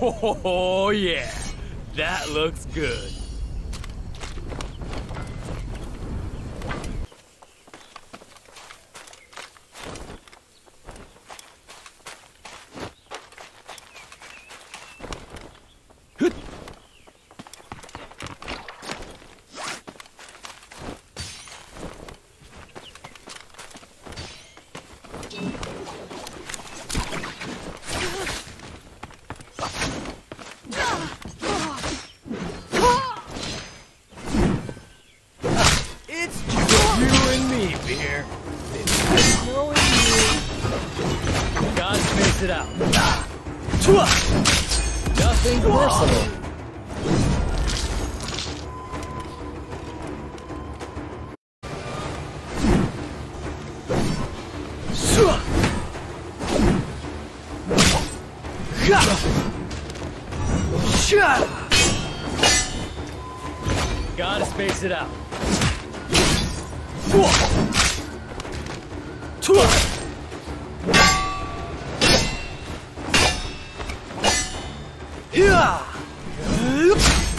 Oh, yeah. That looks good. Gotta space it out.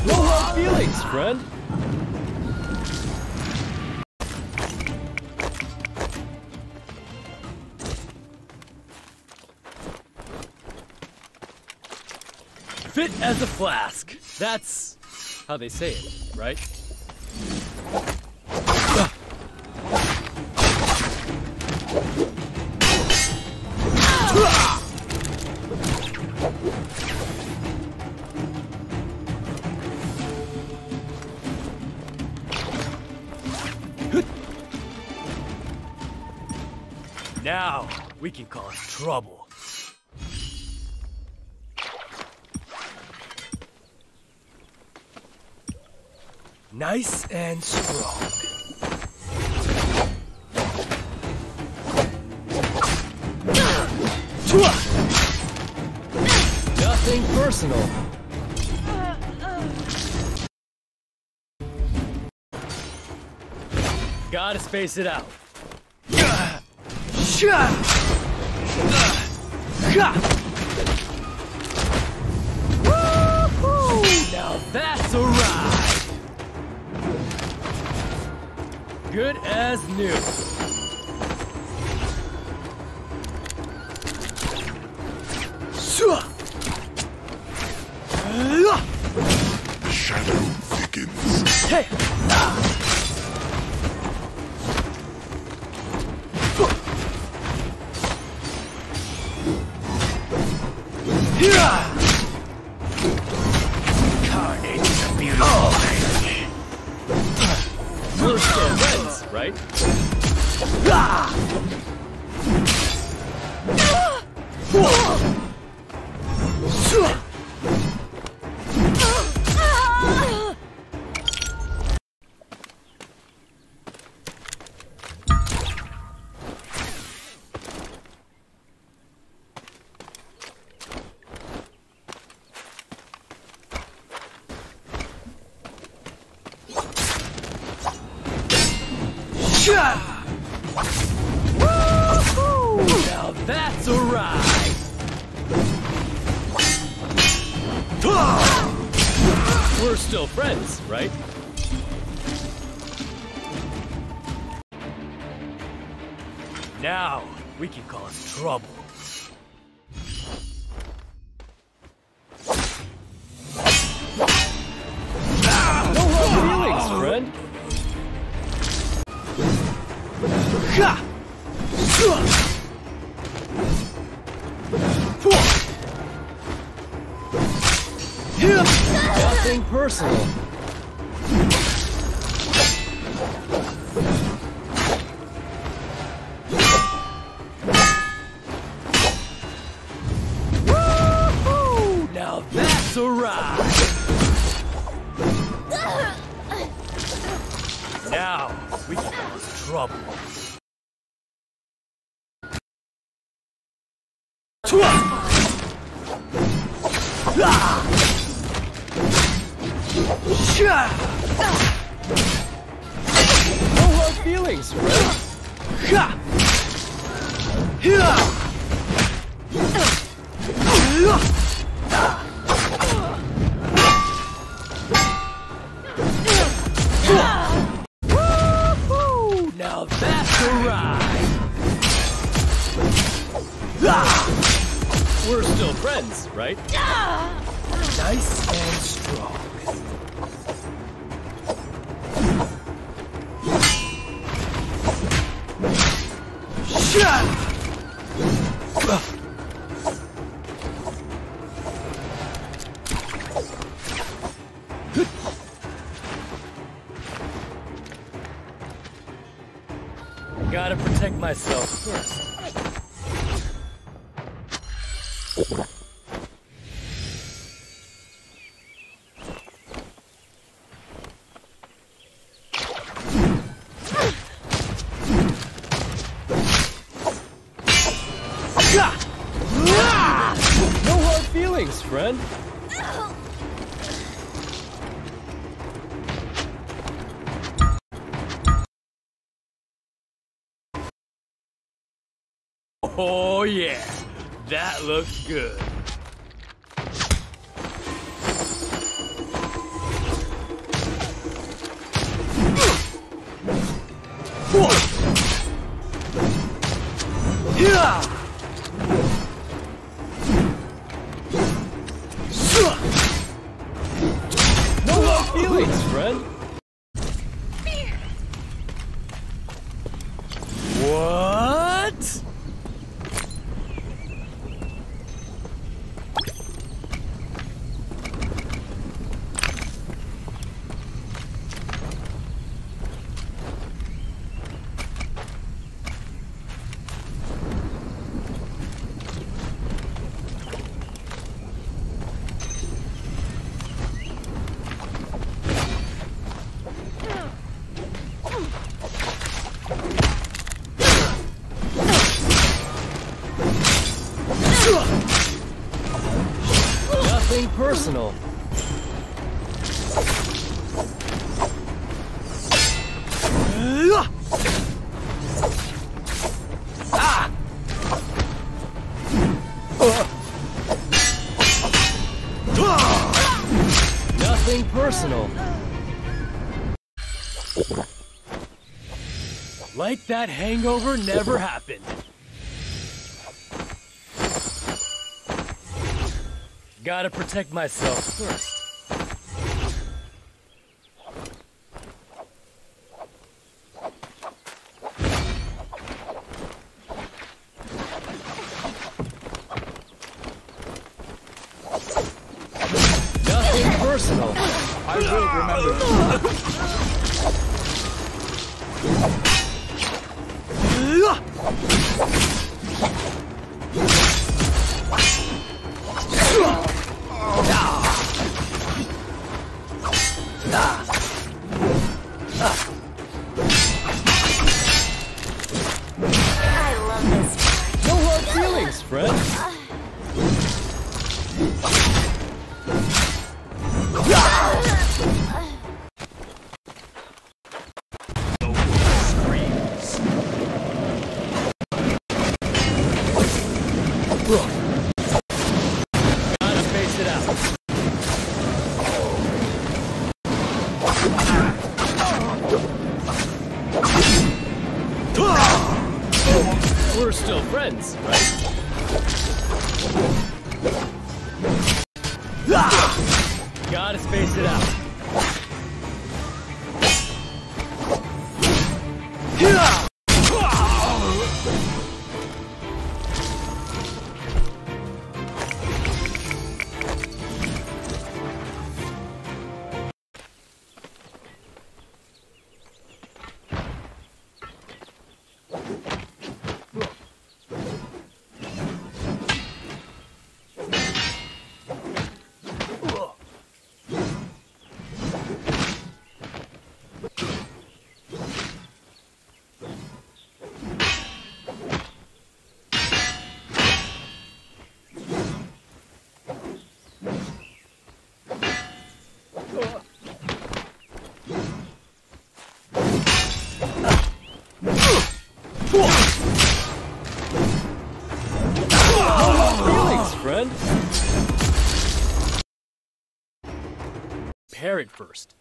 No hard feelings, friend. Fit as a flask. That's how they say it, right? Now, we can cause trouble. Nice and strong. Nothing personal. Gotta space it out. Woo-hoo! Now that's a ride. Good as new. Shadow thickens. Hey! Carnage is a beautiful thing. We're still friends, right? Now that's a ride. We're still friends, right? Now we can cause trouble. Nothing personal. Woo-hoo! Now that's a ride. Now we can cause trouble. No hard feelings, friend. We're still friends, right? Nice and strong. Gotta protect myself first. Friend? Oh yeah, that looks good. Yeah! What? Nothing personal. Ah! Nothing personal. Like that hangover never happened. Gotta protect myself first. Nothing personal. I will remember. Friend? No screams. Gotta space it out. We're still friends, right? Gotta space it out. Pair it first.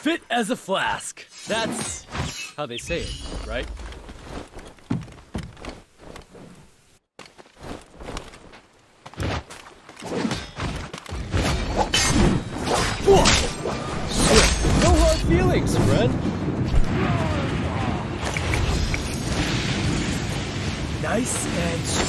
Fit as a flask. That's how they say it, right? No hard feelings, friend. Nice and strong.